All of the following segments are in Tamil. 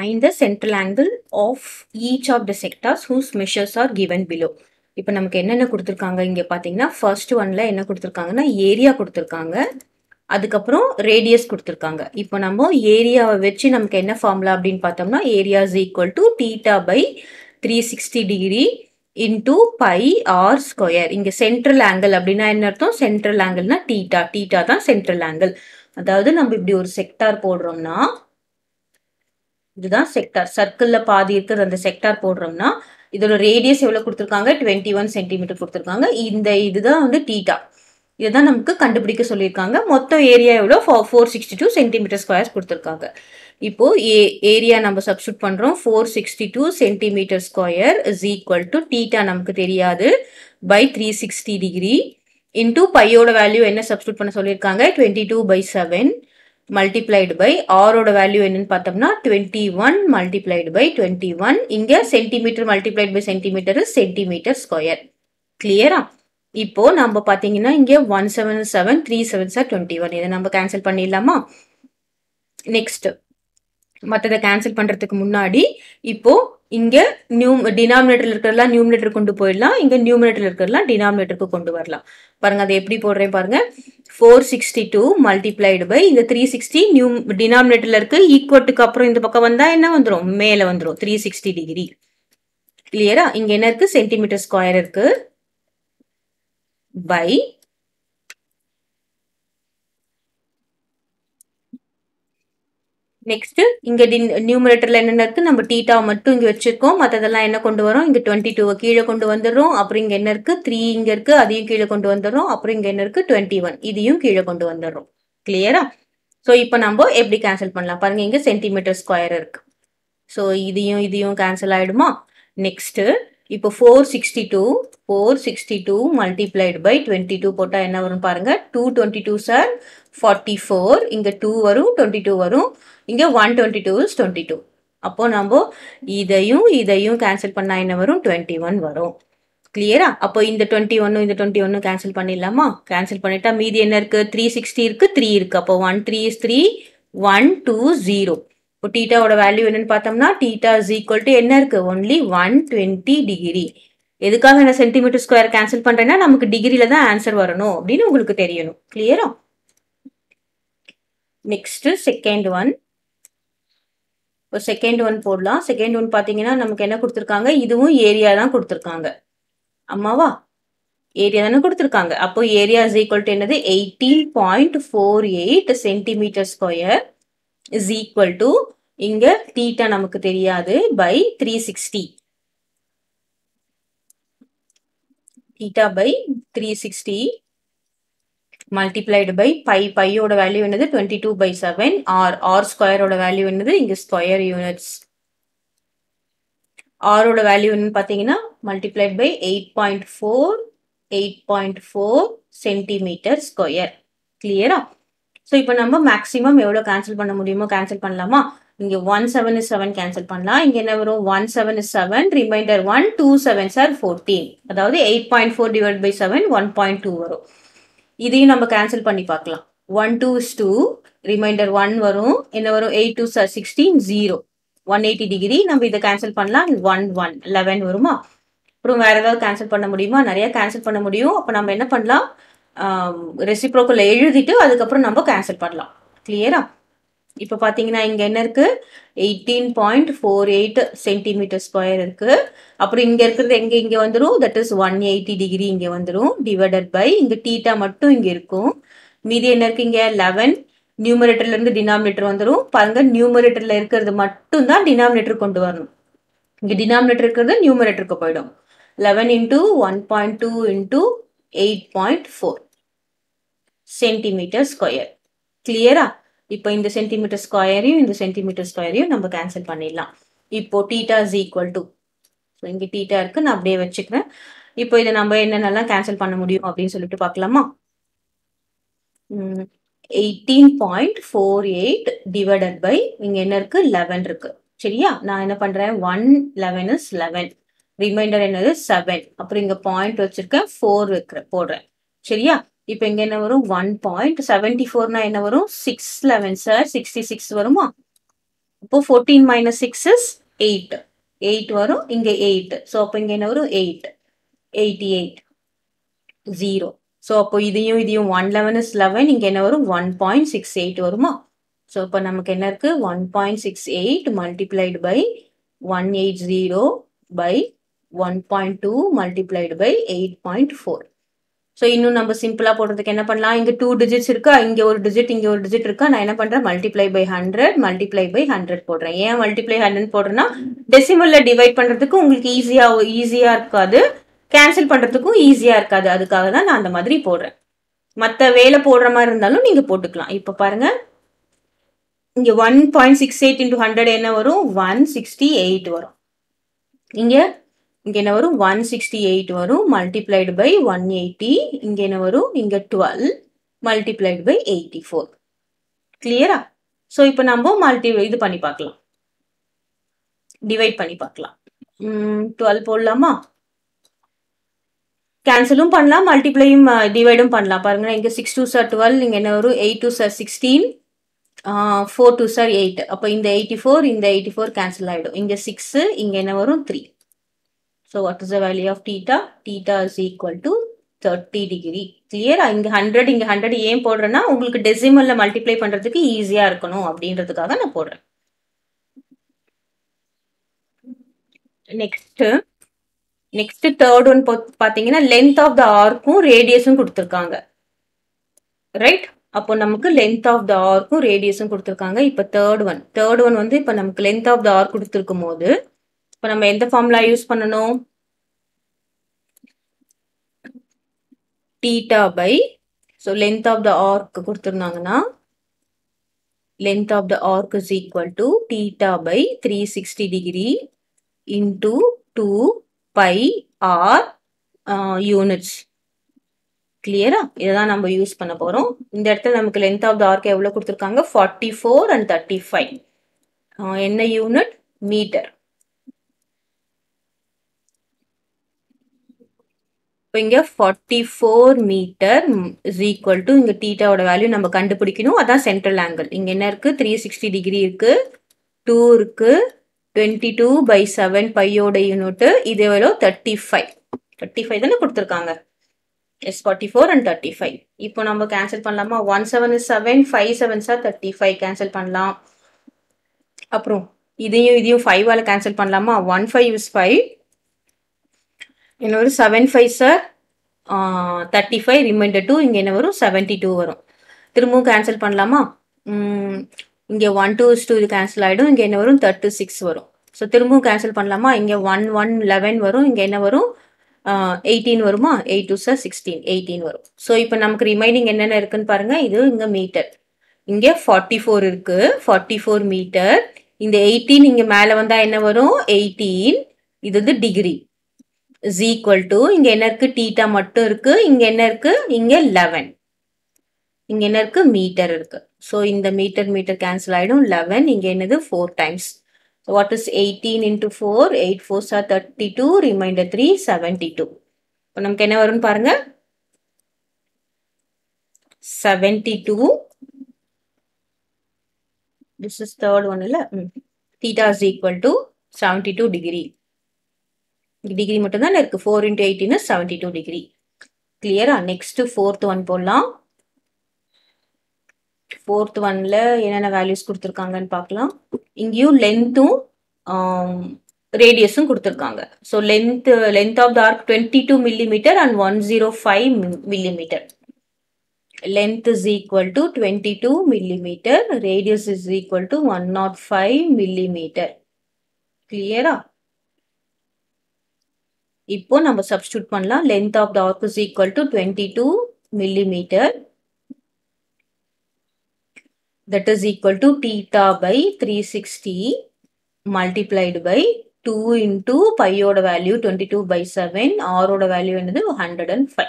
Find the central angle of each of the sectors whose measures are given below. இப்போ நமக்கு என்னென்ன கொடுத்திருக்காங்க இங்க பாத்தீங்கன்னா first one ல என்ன கொடுத்திருக்காங்கன்னா ஏரியா கொடுத்திருக்காங்க அதுக்கு அப்புறம் ரேடியஸ் கொடுத்திருக்காங்க இப்போ நம்ம ஏரியாவை வெச்சு நமக்கு என்ன ஃபார்முலா அப்படினு பார்த்தோம்னா area is equal to theta by 360 degree into pi r square இங்க சென்ட்ரல் ஆங்கிள் அப்படினா என்ன அர்த்தம் சென்ட்ரல் ஆங்கிள்னா theta theta தான் சென்ட்ரல் ஆங்கிள் அதாவது நம்ம இப்படி ஒரு செக்டார் போடுறோம்னா இதுதான் செக்டார் சர்க்கிள்ல பாதி இருக்குது அந்த செக்டார் போடுறோம்னா இதோட ரேடியஸ் எவ்வளவு கொடுத்திருக்காங்க 21 cm கொடுத்திருக்காங்க இந்த இதுதான் வந்து θ இதுதான் நமக்கு கண்டுபிடிக்க சொல்லிருக்காங்க மொத்த ஏரியா எவ்வளவு 462 cm2 கொடுத்திருக்காங்க இப்போ ஏரியா நம்ம சப்ஸ்டிட் பண்றோம் 462 cm2 = θ நமக்கு தெரியாது by 360 degree into pi ஓட வேல்யூ என்ன சப்ஸ்டிட் பண்ண சொல்லிருக்காங்க 22/7 multiplied by r ஓட வேல்யூ என்னன்னு பார்த்தோம்னா 21 multiplied by 21 இங்க centimetre multiplied by centimetre centimetre square கிளியரா இப்போ நம்ம பாத்தீங்கன்னா இங்க 177 3 7s are 21 இத நம்ம கேன்சல் பண்ணிடலாமா நெக்ஸ்ட் மத்தத கேன்சல் பண்றதுக்கு முன்னாடி இப்போ இங்க டினாமினேட்டர்ல இருக்கறதெல்லாம் நியூமரேட்டர் கொண்டு போயிடலாம் இங்க நியூமரேட்டர்ல இருக்கறதெல்லாம் டினாமினேட்டருக்கு கொண்டு வரலாம் பாருங்க அது எப்படி போடுறேன் பாருங்க 462 multiplied by இந்த 360 நியூ டினாமினேட்டர்ல இருக்கு ஈக்குவட்டுக்கு அப்புறம் இந்த பக்கம் வந்தா என்ன வந்துரும் மேலே வந்துரும் 360 டிகிரி கிளியரா இங்க என்ன இருக்கு சென்டிமீட்டர் ஸ்கொயர் இருக்கு by Next, இங்க நியூமரேட்டர்ல என்ன இருக்கு நம்ம θ மட்டும் இங்க வெச்சிருக்கோம் மத்ததெல்லாம் என்ன கொண்டு வரோம் இங்க 22 கீழ கொண்டு வந்துறோம் அப்புறம் இங்க என்ன இருக்கு 3 இங்க இருக்கு அதையும் கீழ கொண்டு வந்துறோம் அப்புறம் இங்க என்ன இருக்கு 21 இதையும் கீழ கொண்டு வந்துறோம் கிளியரா சோ இப்போ நம்ம எப்படி கேன்சல் பண்ணலாம் பாருங்க இங்க சென்டிமீட்டர் ஸ்கொயர் இருக்கு சோ இதையும் கேன்சல் ஆயிடுமா நெக்ஸ்ட் இப்போ 462 multiplied by 22 போட்டா என்ன வரும் பாருங்க 222 சார் 44 இங்க 2 வரும் 22 வரும் இங்க 122 is 22 அப்போ நம்ம இதையும் கேன்சல் பண்ணா என்ன வரும் 21 வரும் கிளியரா அப்போ இந்த 21 இந்த 21 கேன்சல் பண்ணிடலாமா கேன்சல் பண்ணிட்டா மீதி என்ன இருக்கு 360 இருக்கு 3 இருக்கு அப்போ 13 is 3 120 இப்போ θ ஓட வேல்யூ என்னன்னு பார்த்தோம்னா θ = என்ன இருக்கு only 120 டிகிரி எதுக்காக நான் சென்டிமீட்டர் ஸ்கொயர் கேன்சல் பண்றேன்னா நமக்கு டிகிரில தான் ஆன்சர் வரணும் அப்படினு உங்களுக்கு தெரியணும் கிளியரா நெக்ஸ்ட் செகண்ட் ஒன் போடலாம் செகண்ட் ஒன் பாத்தீங்கன்னா நமக்கு என்ன கொடுத்திருக்காங்க இதுவும் ஏரியா தான் கொடுத்திருக்காங்க அம்மாவா ஏரியா தான கொடுத்திருக்காங்க அப்போ ஏரியா = என்னது 18.48 cm2 is equal to இங்க theta நமக்கு தெரியாது by 360 theta by 360 multiplied by pi ஓட வேல்யூ என்னது 22/7 r square ஓட வேல்யூ என்னது இங்க square units r ஓட வேல்யூ என்ன பாத்தீங்கன்னா multiplied by 8.4 cm2 கிளியரா So, இப்போ நம்ம maximum எவ்வளவு cancel பண்ண முடியுமோ cancel பண்ணலாமா இங்க 177 cancel பண்ணலாம் இங்க என்ன வரும் 177 remainder 1 27 are 14 அதாவது 8.4 divided by 7 1.2 வரும் இதையும் நம்ம cancel பண்ணி பார்க்கலாம் 1 2 is 2 remainder 1 வரும் என்ன வரும் 8 2 are 16 0 180 degree நம்ம இத cancel பண்ணலாம் 1 1 11 வருமா அப்புறம் வேற ஏதாவது cancel பண்ண முடியுமா நிறைய cancel பண்ண முடியும் அப்ப நம்ம என்ன பண்ணலாம் reciprocal எழுதிட்டு அதுக்கு அப்புறம் நம்ம கேன்சல் பண்ணலாம் கிளியரா இப்போ பாத்தீங்கன்னா இங்க என்ன இருக்கு 18.48 cm2 இருக்கு அப்புறம் இங்க இருக்குது இங்க வந்துரும் that is 180 டிகிரி இங்க வந்துரும் டிவைடட் பை இங்க θ மட்டும் இங்க இருக்கும் மீதி என்ன இருக்கு இங்க 11 நியூமரேட்டர்ல இருந்து டினாமினேட்டர் வந்துரும் பாருங்க நியூமரேட்டர்ல இருக்குறது மட்டும் தான் டினாமினேட்டர் கொண்டு வரணும் இங்க டினாமினேட்டர் இருக்குறது நியூமரேட்டருக்கு போய்டும் 11 × 1.2 × 8.4 cm2 கிளியரா இப்போ இந்த சென்டிமீட்டர் ஸ்கொயரையும் இந்த சென்டிமீட்டர் ஸ்கொயரையும் நம்ம கேன்சல் பண்ணிடலாம் இப்போ θ = இங்க θ இருக்கு நான் அப்படியே வெச்சுக்கிறேன் இப்போ இத நம்ம என்னன்னெல்லாம் கேன்சல் பண்ண முடியும் அப்படினு சொல்லிட்டு பார்க்கலாமா 18.48 டிவைடட் பை இங்க என்ன இருக்கு 11 இருக்கு சரியா நான் என்ன பண்றேன் 1 11 is 11 ரிமைண்டர் என்னது 7 அப்புறம் இங்க பாயிண்ட் வச்சிருக்கேன் 4 போடுறேன் சரியா இப்போ இங்க என்ன வரும் 1.74 னா என்ன வரும் 6 11 சார் 66 வருமா இப்போ 14 minus 6 is 8. 8 வரும், இங்க 8. So அப்போ இங்க என்ன வரும் 8. 88. 0. So அப்போ இதையும் இதையும் 1 11 is 11. இங்க என்ன வரும் 1.68 வருமா? So அப்போ நமக்கு என்ன இருக்கு 1.68 multiplied by 180 by 1.2 multiplied by 8.4. So இன்னும் நம்ம சிம்பிளா போடுறதுக்கு என்ன பண்ணலாம், இங்க 2 digits இருக்கு, இங்க ஒரு digit இங்க ஒரு digit இருக்கு, நான் என்ன பண்றேன் multiply by 100 போடுறேன். ஏன் multiply 100 போடுறேன்னா டெசிமல்ல டிவைட் பண்றதுக்கு உங்களுக்கு ஈஸியா இருக்காது, கேன்சல் பண்றதுக்கும் ஈஸியா இருக்காது, அதுக்காக தான் நான் அந்த மாதிரி போடுறேன். மத்த வேளை போடுற மாதிரி இருந்தாலும் நீங்க போட்டுக்கலாம். இப்போ பாருங்க இங்க 1.68 into 100 என்ன வரும் 168 வரும், இங்க என்ன வரும் 168 வரும் multiplied by 180, இங்க என்ன வரும் இங்க 12 multiplied by 84. கிளியரா? சோ இப்போ நம்ம இது பண்ணி பார்க்கலாம், டிவைட் பண்ணி பார்க்கலாம். 12 போடலாமா? கேன்சலும் பண்ணலாம், மல்டிப்ளையும் டிவைடும் பண்ணலாம். பாருங்க இங்க 6 2s are 12, இங்க என்ன வரும் 8 2s are 16, 4 2s are 8. அப்போ இந்த 84 இந்த 84 கேன்சல் ஆயிடும், இங்க 6 இங்க என்ன வரும் 3. So what is the value of theta? Theta is equal to 30 degree. Clear? இங்க 100 இங்க 100 ஏன் போடுறேன்னா உங்களுக்கு டெசிமல்ல மல்டிப்ளை பண்றதுக்கு ஈஸியா இருக்கணும் அப்படின்றதுக்காக நான் போடுறேன். நெக்ஸ்ட் தேர்ட் ஒன் பாத்தீங்கன்னா லென்த் ஆஃப் த ஆர்க்கும் ரேடியஸும் கொடுத்துருக்காங்க, ரைட்? அப்போ நமக்கு லென்த் ஆஃப் த ஆர்க்கும் ரேடியஸும் கொடுத்துருக்காங்க. இப்போ தேர்ட் ஒன் வந்து இப்போ நமக்கு லென்த் ஆஃப் த ஆர்க் கொடுத்துருக்கும் போது இப்போ நம்ம எந்த ஃபார்முலா யூஸ் பண்ணணும், theta by, so length of the arc கொடுத்துருந்தாங்கன்னா length of the arc is equal to theta by 360 degree into 2 pi r units. கிளியரா? இதான் நம்ம யூஸ் பண்ண போறோம். இந்த இடத்துல நமக்கு லென்த் ஆஃப் த ஆர்க் எவ்வளோ கொடுத்துருக்காங்க 44 and 35. என்ன யூனிட்? மீட்டர். இங்க 44 meter is equal to இங்க தீட்டாவோட வேல்யூ நம்ம கண்டுபிடிக்கணும், அதான் சென்ட்ரல் ஆங்கிள். இங்க என்ன இருக்கு 360 degree இருக்கு, 2 இருக்கு, 22/7 பையோட யூனிட், இது எவ்வளோ 35 தானே கொடுத்துருக்காங்க. Yes 44 and 35. இப்போ நம்ம கேன்சல் பண்ணலாமா? 1 7 is 7, 5 7s are 35 கேன்சல் பண்ணலாம். அப்புறம் இதையும் 5 ஆல் கேன்சல் பண்ணலாமா? 1 5 is 5, என்ன வரும் 7 5s are 35, ரிமைண்டர் 2, இங்கே என்ன வரும் 72 வரும். திரும்பவும் கேன்சல் பண்ணலாமா? இங்கே 1 2 is 2, இது கேன்சல் ஆகிடும், இங்கே என்ன வரும் 36 வரும். ஸோ திரும்பவும் கேன்சல் பண்ணலாமா? இங்கே 1 1 11 வரும், இங்கே என்ன வரும் 18 வருமா? 8 2s are 16, 18 வரும். ஸோ இப்போ நமக்கு ரிமைனிங் என்னென்ன இருக்குன்னு பாருங்கள். இது இங்கே மீட்டர், இங்கே 44 இருக்கு, 44 meter. இந்த 18 இங்கே மேலே வந்தால் என்ன வரும் 18, இது வந்து டிகிரி is equal to இங்க என்ன இருக்கு தீட்டா மட்டும் இருக்கு, இங்க என்ன இருக்கு இங்க 11, இங்க என்ன இருக்கு மீட்டர் இருக்கு. ஸோ இந்த மீட்டர் கேன்சல் ஆயிடும், 11 இங்க என்னது 4 times. So what is 18 into 4? 8 4s are 32, remainder 3 72. இப்போ நமக்கு என்ன வரும்னு பாருங்க 72. திஸ் இஸ் தேர்ட் ஒன் இல்ல, theta is equal to 72 degree. Degree மட்டும் தான் இருக்கு, 4 into 18 is 72 degree. கிளியரா? நெக்ஸ்ட் ஃபோர்த் ஒன் போடலாம். ஃபோர்த் ஒன்ல என்னென்ன வேல்யூஸ் கொடுத்துருக்காங்கன்னு பார்க்கலாம். இங்கேயும் லென்த்தும் ரேடியஸும் கொடுத்துருக்காங்க. So length of the arc 22 millimeter and 105 millimeter. Length is equal to 22 millimeter, radius is equal to 105 millimeter. கிளியரா? இப்போ நம்ம சப்ஸ்டிட்யூட் பண்ணலாம். Length of the arc is equal to 22 millimeter, that is equal to theta by 360 multiplied by 2 into பையோட வேல்யூ 22/7, ஆரோட வேல்யூ என்னது 105.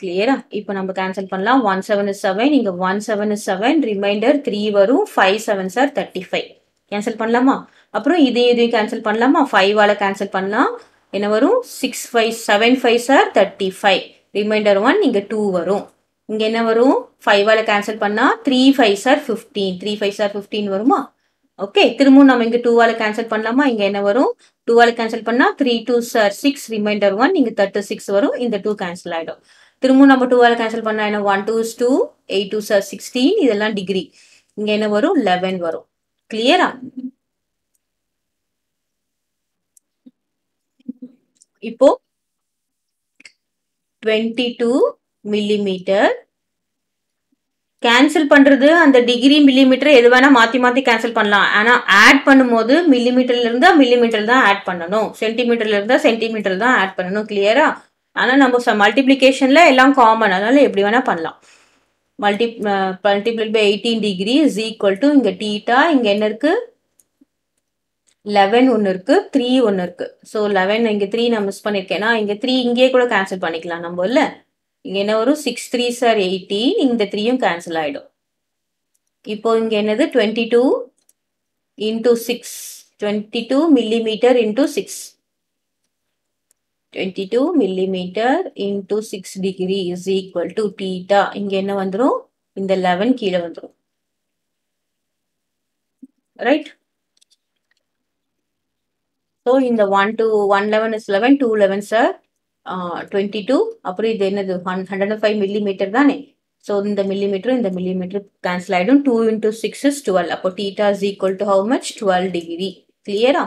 கிளியரா? இப்போ நம்ம கேன்சல் பண்ணலாம். 1 7 is 7, இங்க 1 7 is 7, ரிமைண்டர் 3 வரும், 5 7s are 35 கேன்சல் பண்ணலாமா? அப்புறம் இதையும் கேன்சல் பண்ணலாமா? 5 ஆல கேன்சல் பண்ணலாம், என்ன வரும் 6 5 7 5s are 35, ரிமைண்டர் 1 இங்க 2 வரும், இங்க என்ன வரும் 5 ஆல கேன்சல் பண்ணா 3 5s are 15 வருமா? Okay, திரும்ப நாம இங்க 2 ஆல கேன்சல் பண்ணலாமா? இங்க என்ன வரும்? 2 ஆல கேன்சல் பண்ணா 3 2 6 ரிமைண்டர் 1 இங்க 36 வரும். இந்த 2 கேன்சல் ஆயிடும். திரும்ப நம்ம 2 ஆல கேன்சல் பண்ணா என்ன? 1 2 2 8 2 sir 16 இதெல்லாம் டிகிரி. இங்க என்ன வரும்? 11 வரும். கிளியரா? இப்போ 22 மில்லிமீட்டர் cancel பண்றது அந்த டிகிரி மில்லிமீட்டர் எதுவானா மாத்தி மாத்தி cancel பண்ணலாம். ஆனா ஆட் பண்ணும்போது மில்லிமீட்டர்ல இருந்தா மில்லிமீட்டர் தான் ஆட் பண்ணணும். சென்டிமீட்டர்ல இருந்தா சென்டிமீட்டர் தான் ஆட் பண்ணணும். கிளியரா? ஆனா நம்ம மல்டிப்ளிகேஷன்ல எல்லாம் காமன். அதனால எப்படி வேணா பண்ணலாம். multiplied by 18 degree is equal to இங்க theta இங்க என்ன இருக்கு? 11 1 இருக்கு, 3 1 இருக்கு. சோ 11 இங்க 3 நான் மிஸ் பண்ணிருக்கேனா? இங்க 3 இங்கயே கூட கேன்சல் பண்ணிக்கலாம் நம்ம இல்ல. இங்க என்ன வரும்? 6 3 sir 18 இந்த 3 யும் கேன்சல் ஆயிடும். இப்போ இங்க என்னது? 22 into 6 22 millimeter into 6 22 millimeter into 6 degree is equal to theta. இங்க என்ன வந்துரும்? இந்த 11 கீழே வந்துரும். ரைட்? So இந்த 1 11 is 11, 2 11s are 22. அப்புறம் இது என்னது? 105 millimeter தானே? So இந்த millimeter cancel ஆயிடும். 2 into 6 is 12. அப்போ theta is equal to how much? 12 degree. Clear?